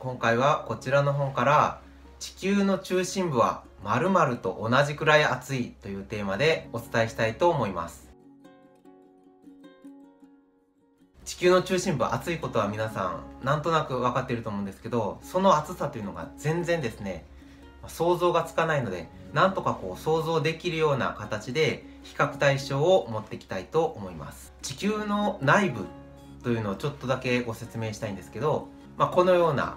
今回はこちらの本から地球の中心部は〇〇と同じくらい暑いというテーマでお伝えしたいと思います。地球の中心部は暑いことは皆さんなんとなく分かっていると思うんですけど、その暑さというのが全然ですね想像がつかないので、なんとかこう想像できるような形で比較対象を持っていきたいと思います。地球の内部というのをちょっとだけご説明したいんですけど、このような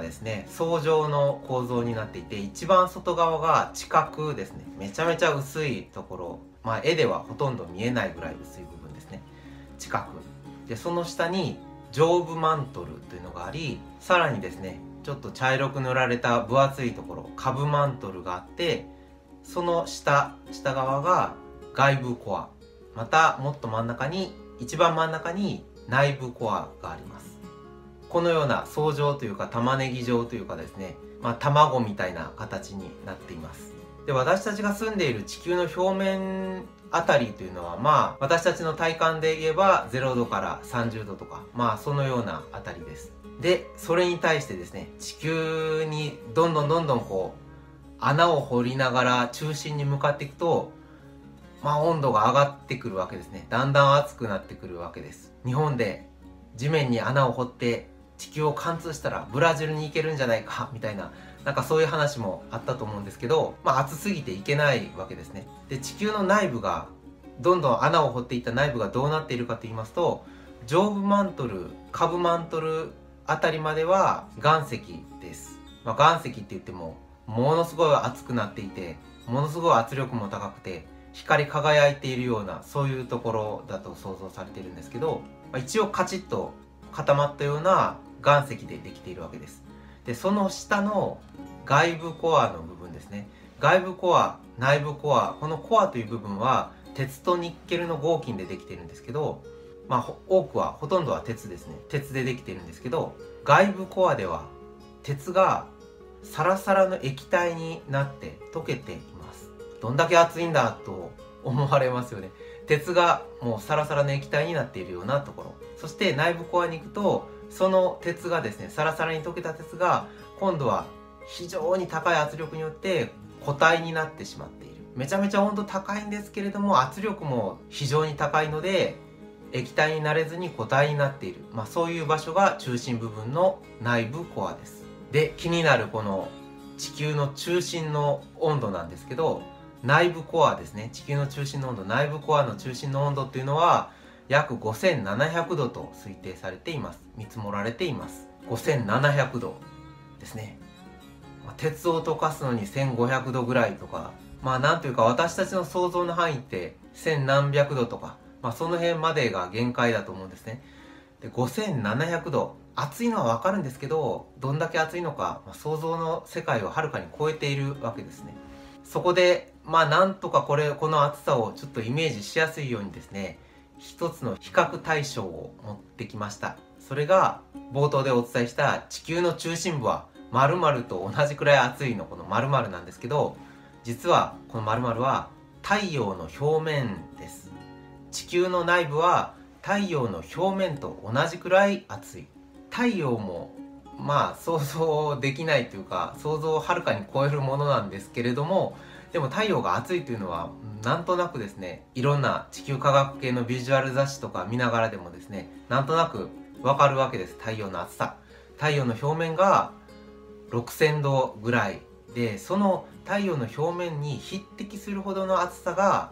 ですね層状の構造になっていて、一番外側が地殻ですね。めちゃめちゃ薄いところ、絵ではほとんど見えないぐらい薄い部分ですね、地殻で、その下に上部マントルというのがあり、さらにですねちょっと茶色く塗られた分厚いところ下部マントルがあって、その下側が外部コア、またもっと一番真ん中に内部コアがあります。このような層状というか玉ねぎ状というかですね、卵みたいな形になっています。で、私たちが住んでいる地球の表面あたりというのは、私たちの体感で言えば0度から30度とか、そのようなあたりです。で、それに対してですね、地球にどんどんこう穴を掘りながら中心に向かっていくと、温度が上がってくるわけですね。だんだん暑くなってくるわけです。日本で地面に穴を掘って地球を貫通したらブラジルに行けるんじゃないかみたいな、そういう話もあったと思うんですけど、暑すぎて行けないわけですね。で、地球の内部がどんどん穴を掘っていった内部がどうなっているかと言いますと、上部マントル下部マントルあたりまでは岩石です、岩石って言ってもものすごい熱くなっていて、ものすごい圧力も高くて光り輝いているような、そういうところだと想像されているんですけど、一応カチッと固まったような岩石でできているわけです。で、その下の外部コアの部分ですね、外部コア内部コア、このコアという部分は鉄とニッケルの合金でできているんですけど、ほとんどは鉄ですね。鉄でできているんですけど、外部コアでは鉄がサラサラの液体になって溶けています。どんだけ熱いんだと思われますよね。鉄がもうサラサラの液体になっているようなところ、そして内部コアに行くと、その鉄がですね、サラサラに溶けた鉄が今度は非常に高い圧力によって固体になってしまっている。めちゃめちゃ温度高いんですけれども、圧力も非常に高いので液体になれずに固体になっている、そういう場所が中心部分の内部コアです。で、気になるこの地球の中心の温度なんですけど、内部コアですね、地球の中心の温度、内部コアの中心の温度っていうのは約5700度と推定されています。見積もられています。5700度ですね。鉄を溶かすのに1500度ぐらいとか、なんというか私たちの想像の範囲って千何百度とか、その辺までが限界だと思うんですね。で、5700度暑いのは分かるんですけど、どんだけ暑いのか、想像の世界をはるかに超えているわけですね。そこでなんとかこの暑さをちょっとイメージしやすいようにですね、一つの比較対象を持ってきました。それが冒頭でお伝えした地球の中心部は〇〇と同じくらい暑いのこの〇〇なんですけど、実はこの〇〇は太陽の表面です。地球の内部は太陽の表面と同じくらい暑い。太陽も想像できないというか、想像をはるかに超えるものなんですけれども、でも太陽が暑いというのはなんとなくですね、いろんな地球科学系のビジュアル雑誌とか見ながらでもですね、なんとなくわかるわけです。太陽の暑さ、太陽の表面が6000度ぐらいで、その太陽の表面に匹敵するほどの暑さが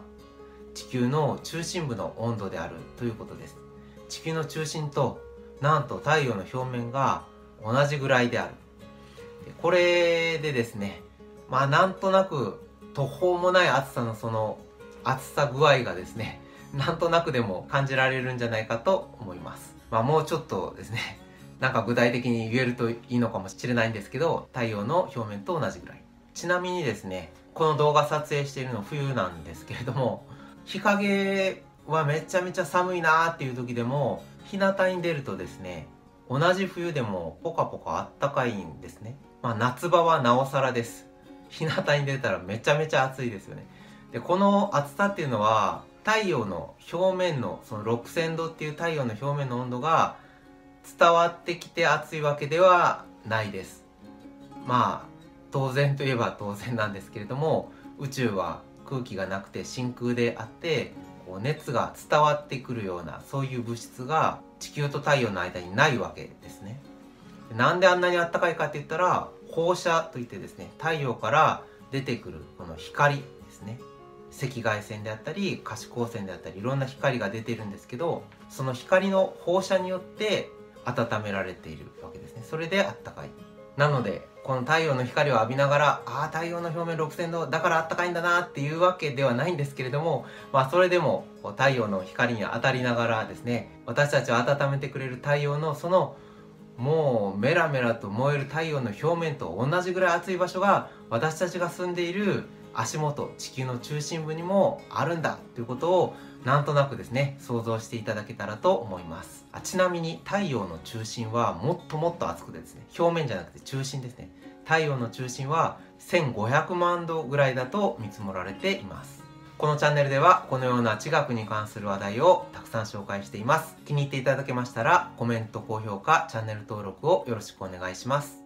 地球の中心部の温度であるということです。地球の中心となんと太陽の表面が同じぐらいである。これでですね、なんとなく途方もない暑さのその暑さ具合がですね、なんとなくでも感じられるんじゃないかと思います。もうちょっとですね、具体的に言えるといいのかもしれないんですけど、太陽の表面と同じぐらい。ちなみにですね、この動画撮影しているの冬なんですけれども、日陰はめちゃめちゃ寒いなーっていう時でも日向に出るとですね、同じ冬でもポカポカあったかいんですね。夏場はなおさらです。日向に出たらめちゃめちゃ暑いですよね。で、この暑さっていうのは太陽の表面のその6000度っていう太陽の表面の温度が伝わってきて暑いわけではないです。まあ当然といえば当然なんですけれども、宇宙は空気がなくて真空であって、こう熱が伝わってくるようなそういう物質が地球と太陽の間にないわけですね。なんであんなにあったかいかって言ったら、放射といってですね、太陽から出てくるこの光ですね、赤外線であったり可視光線であったり、いろんな光が出てるんですけど、その光の放射によって温められているわけですね。それであったかい。なのでこの太陽の光を浴びながら、ああ太陽の表面 6,000 度だからあったかいんだなっていうわけではないんですけれども、まあそれでも太陽の光に当たりながらですね、私たちを温めてくれる太陽のそのもうメラメラと燃える太陽の表面と同じぐらい熱い場所が、私たちが住んでいる足元、地球の中心部にもあるんだということを、なんとなくですね想像していただけたらと思います。ちなみに太陽の中心はもっともっと熱くてですね、表面じゃなくて中心ですね、太陽の中心は1500万度ぐらいだと見積もられています。このチャンネルではこのような地学に関する話題をたくさん紹介しています。気に入っていただけましたらコメント、高評価、チャンネル登録をよろしくお願いします。